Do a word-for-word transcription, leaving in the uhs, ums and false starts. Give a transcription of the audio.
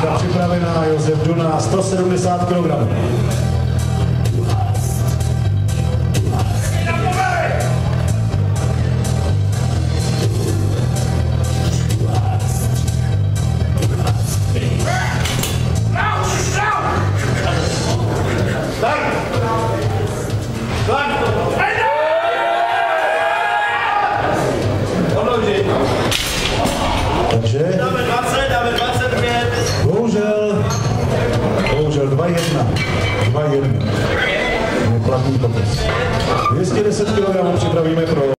Byla připravená Josef Duna, sto sedmdesát kilogramů. Neplatný popis. dvě stě deset kilogramů připravíme pro